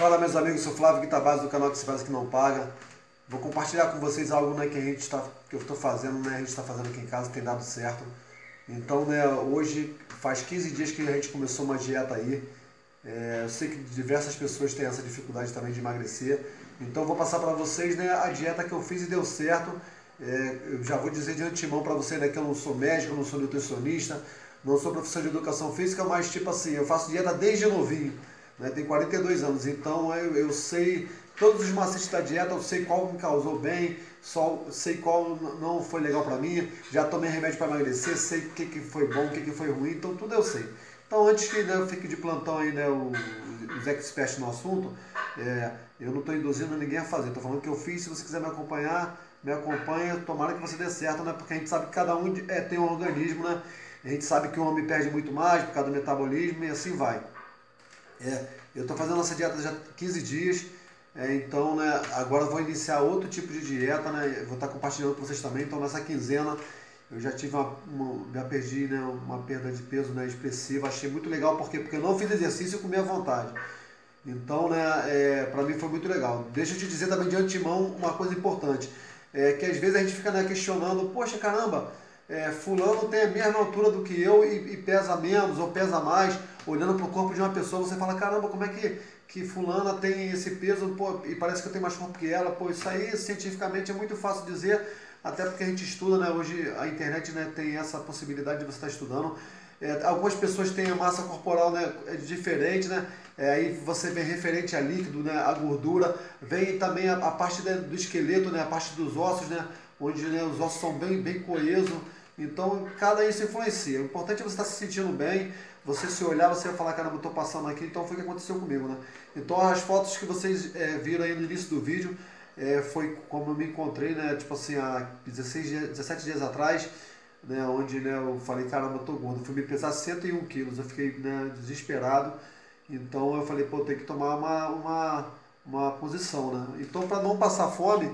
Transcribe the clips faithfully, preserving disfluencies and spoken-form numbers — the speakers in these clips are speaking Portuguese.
Fala, meus amigos, sou Flávio Guitabás do canal AQUISEFAZA que não paga. Vou compartilhar com vocês algo, né, que a gente está, que eu estou fazendo, né, a gente está fazendo aqui em casa, tem dado certo. Então, né, hoje faz quinze dias que a gente começou uma dieta aí. É, eu sei que diversas pessoas têm essa dificuldade também de emagrecer. Então, vou passar para vocês, né, a dieta que eu fiz e deu certo. É, eu já vou dizer de antemão para vocês, né, que eu não sou médico, não sou nutricionista, não sou professor de educação física, mas tipo assim, eu faço dieta desde novinho. Né, tem quarenta e dois anos, então eu, eu sei todos os macetes da dieta, eu sei qual me causou bem, só sei qual não foi legal para mim, já tomei remédio para emagrecer, sei o que, que foi bom, o que, que foi ruim, então tudo eu sei. Então antes que, né, eu fique de plantão aí, né, os experts no assunto, é, eu não estou induzindo ninguém a fazer, estou falando que eu fiz, se você quiser me acompanhar, me acompanha, tomara que você dê certo, né, porque a gente sabe que cada um é, tem um organismo, né, a gente sabe que o homem perde muito mais por causa do metabolismo e assim vai. É, eu estou fazendo essa dieta já há quinze dias, é, então, né, agora eu vou iniciar outro tipo de dieta, né, vou estar tá compartilhando com vocês também. Então nessa quinzena eu já tive uma, uma, já perdi, né, uma perda de peso, né, expressiva, achei muito legal, porque, porque eu não fiz exercício e comi à vontade. Então, né, é, para mim foi muito legal. Deixa eu te dizer também de antemão uma coisa importante, é, que às vezes a gente fica, né, questionando, poxa caramba, É, fulano tem a mesma altura do que eu e, e pesa menos ou pesa mais. Olhando para o corpo de uma pessoa, você fala, caramba, como é que, que fulana tem esse peso, pô, e parece que eu tenho mais corpo que ela. Pô, isso aí cientificamente é muito fácil dizer, até porque a gente estuda, né? Hoje a internet, né, tem essa possibilidade de você estar estudando. É, algumas pessoas têm a massa corporal, né, diferente, né? É, aí você vem referente a líquido, né, a gordura, vem também a, a parte, né, do esqueleto, né, a parte dos ossos, né, onde, né, os ossos são bem, bem coesos. Então, cada isso influencia. O importante é você estar se sentindo bem, você se olhar, você vai falar, caramba, eu estou passando aqui, então foi o que aconteceu comigo, né? Então, as fotos que vocês é, viram aí no início do vídeo, é, foi como eu me encontrei, né? Tipo assim, há dezesseis, dezessete dias atrás, né? Onde, né, eu falei, caramba, eu estou gordo. Eu fui me pesar cento e um quilos, eu fiquei, né, desesperado. Então, eu falei, pô, tem que tomar uma, uma, uma posição, né? Então, para não passar fome...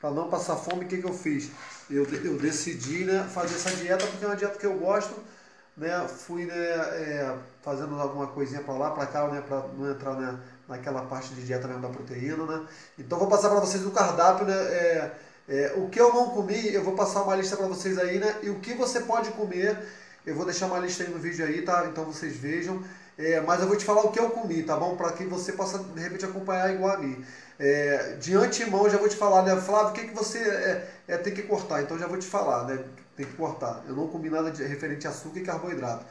Para não passar fome, o que, que eu fiz? Eu, eu decidi, né, fazer essa dieta porque é uma dieta que eu gosto. Né? Fui, né, é, fazendo alguma coisinha para lá, para cá, né, para não entrar, né, naquela parte de dieta mesmo da proteína. Né? Então vou passar para vocês o cardápio. Né, é, é, o que eu não comi, eu vou passar uma lista para vocês aí. Né, e o que você pode comer, eu vou deixar uma lista aí no vídeo aí, tá? Então vocês vejam. É, mas eu vou te falar o que eu comi, tá bom? Para que você possa, de repente, acompanhar igual a mim. É, de antemão, eu já vou te falar, né, Flávio, o que, que você é, é, tem que cortar? Então, já vou te falar, né? Tem que cortar. Eu não comi nada de, referente a açúcar e carboidrato.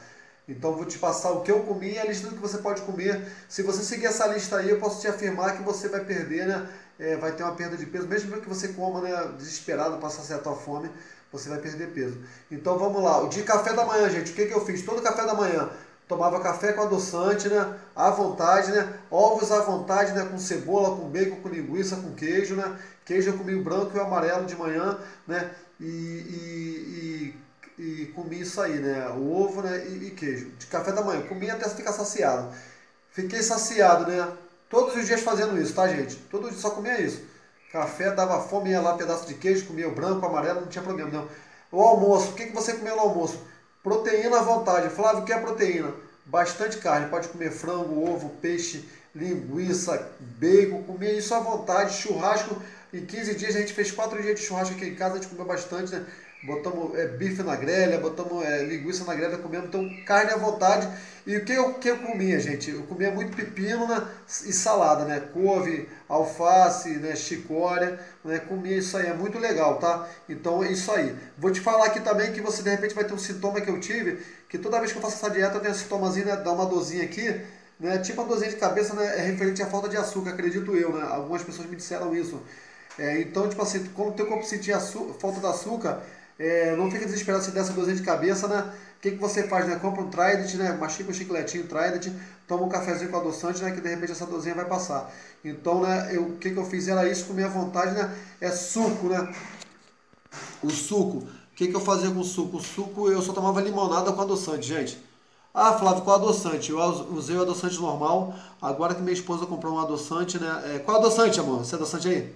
Então, vou te passar o que eu comi e a lista do que você pode comer. Se você seguir essa lista aí, eu posso te afirmar que você vai perder, né? É, vai ter uma perda de peso, mesmo que você coma, né, desesperado para saciar a tua fome, você vai perder peso. Então, vamos lá. O de café da manhã, gente, o que, que eu fiz? Todo café da manhã... Tomava café com adoçante, né, à vontade, né, ovos à vontade, né, com cebola, com bacon, com linguiça, com queijo, né, queijo eu comi o branco e o amarelo de manhã, né, e, e, e, e comi isso aí, né, o ovo, né, e, e queijo, de café da manhã, comi até ficar saciado, fiquei saciado, né, todos os dias fazendo isso, tá, gente, todo dia só comia isso, café dava fome, ia lá pedaço de queijo, comia o branco, o amarelo, não tinha problema, não. O almoço, o que, que você comeu no almoço? Proteína à vontade. Flávio, o que é proteína? Bastante carne. Pode comer frango, ovo, peixe, linguiça, bacon. Comer isso à vontade. Churrasco. Em quinze dias a gente fez quatro dias de churrasco aqui em casa. A gente comeu bastante, né? Botamos é, bife na grelha, botamos é, linguiça na grelha, comemos. Então, carne à vontade. E o que eu, que eu comia, gente? Eu comia muito pepino, né, e salada, né? Couve, alface, né, chicória, né? Comia isso aí, é muito legal, tá? Então é isso aí. Vou te falar aqui também que você de repente vai ter um sintoma que eu tive, que toda vez que eu faço essa dieta eu tenho um sintomazinho, né, dá uma dorzinha aqui, né? Tipo uma dorzinha de cabeça, né? É referente à falta de açúcar, acredito eu, né? Algumas pessoas me disseram isso. É, então, tipo assim, quando o teu corpo sentir falta de açúcar, é, não fica desesperado se der essa dorzinha de cabeça, né? O que, que você faz, né? Compra um Trident, né? Mastiga um chicletinho Trident, toma um cafezinho com adoçante, né? Que de repente essa dorzinha vai passar. Então, né, eu, o que, que eu fiz era isso, comer à vontade, né? É suco, né? O suco. O que, que eu fazia com o suco? O suco eu só tomava limonada com adoçante, gente. Ah, Flávio, qual adoçante? Eu usei o adoçante normal, agora que minha esposa comprou um adoçante, né? É, qual adoçante, amor? Você é adoçante aí?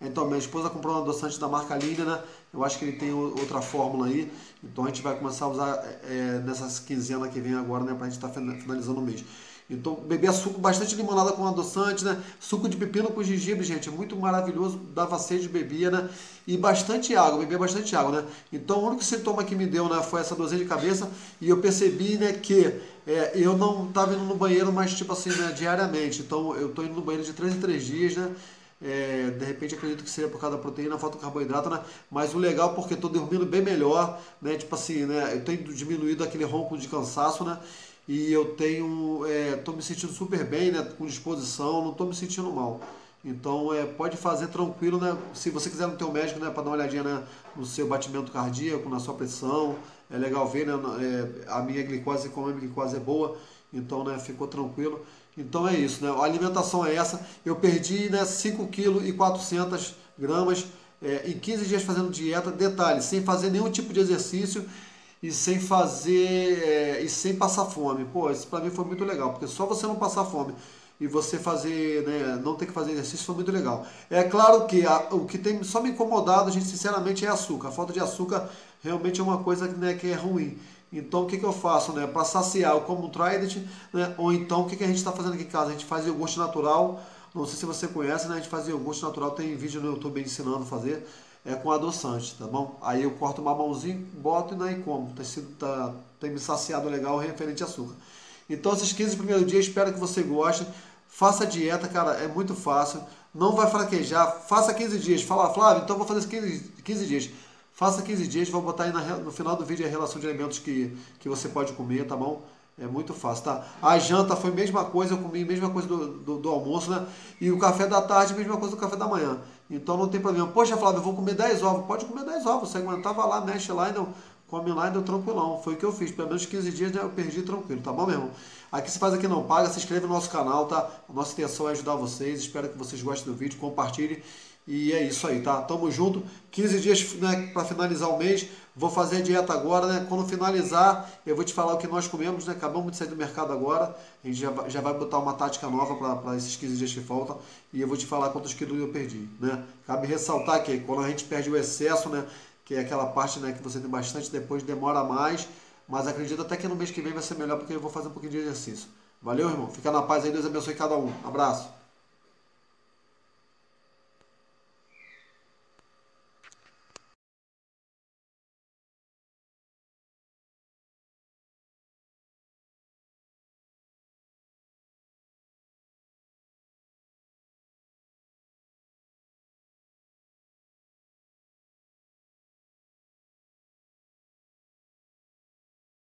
Então, minha esposa comprou um adoçante da marca Línea, né? Eu acho que ele tem outra fórmula aí. Então, a gente vai começar a usar é, nessas quinzena que vem agora, né? Pra gente estar tá finalizando o mês. Então, beber suco, bastante limonada com adoçante, né? Suco de pepino com gengibre, gente, é muito maravilhoso, dava sede de beber, né? E bastante água, beber bastante água, né? Então, o único sintoma que me deu, né, foi essa dorzinha de cabeça, e eu percebi, né, que é, eu não estava indo no banheiro, mas, tipo assim, né, diariamente. Então, eu estou indo no banheiro de três em três dias, né? É, de repente acredito que seria por causa da proteína, falta de carboidrato, né? Mas o legal é porque estou dormindo bem melhor, né? Tipo assim, né? Eu tenho diminuído aquele ronco de cansaço, né? E eu tenho, é, tô me sentindo super bem, né? Com disposição, não tô me sentindo mal. Então, é, pode fazer tranquilo, né? Se você quiser no teu médico, né? Para dar uma olhadinha, né? No seu batimento cardíaco, na sua pressão, é legal ver, né? É, a minha glicose, como a minha glicose é boa, então, né? Ficou tranquilo. Então é isso, né? A alimentação é essa. Eu perdi, né, cinco quilos e quatrocentas gramas é, em quinze dias fazendo dieta. Detalhe, sem fazer nenhum tipo de exercício e sem fazer é, e sem passar fome. Pô, isso pra mim foi muito legal, porque só você não passar fome e você fazer, né, não ter que fazer exercício foi muito legal. É claro que a, o que tem só me incomodado, gente, sinceramente, é açúcar. A falta de açúcar realmente é uma coisa, né, que é ruim. Então o que, que eu faço, né? Para saciar, eu como um Trident, né? Ou então o que, que a gente está fazendo aqui em casa? A gente faz iogurte natural, não sei se você conhece, né? A gente faz iogurte natural, tem vídeo no YouTube ensinando a fazer, é com adoçante, tá bom? Aí eu corto uma mãozinha, boto e, né, e como, tem, sido, tá, tem me saciado legal referente a açúcar. Então esses quinze primeiros dias, espero que você goste, faça a dieta, cara, é muito fácil, não vai fraquejar, faça quinze dias, fala, Flávio, então vou fazer quinze dias. Faça quinze dias, vou botar aí na, no final do vídeo a relação de alimentos que, que você pode comer, tá bom? É muito fácil, tá? A janta foi a mesma coisa, eu comi a mesma coisa do, do, do almoço, né? E o café da tarde, a mesma coisa do café da manhã. Então não tem problema. Poxa, Flávio, eu vou comer dez ovos. Pode comer dez ovos, você aguentar, vai lá, mexe lá e não... Come lá e deu tranquilão. Foi o que eu fiz. Pelo menos quinze dias, né, eu perdi tranquilo, tá bom, meu irmão? Aqui se faz aqui não paga, se inscreve no nosso canal, tá? A nossa intenção é ajudar vocês. Espero que vocês gostem do vídeo, compartilhem. E é isso aí, tá? Tamo junto. quinze dias, né, pra finalizar o mês. Vou fazer a dieta agora, né? Quando finalizar, eu vou te falar o que nós comemos, né? Acabamos de sair do mercado agora. A gente já vai, já vai botar uma tática nova pra, pra esses quinze dias que faltam. E eu vou te falar quantos quilos eu perdi, né? Cabe ressaltar que quando a gente perde o excesso, né? Que é aquela parte, né, que você tem bastante, depois demora mais, mas acredito até que no mês que vem vai ser melhor, porque eu vou fazer um pouquinho de exercício. Valeu, irmão. Fica na paz aí, Deus abençoe cada um. Abraço.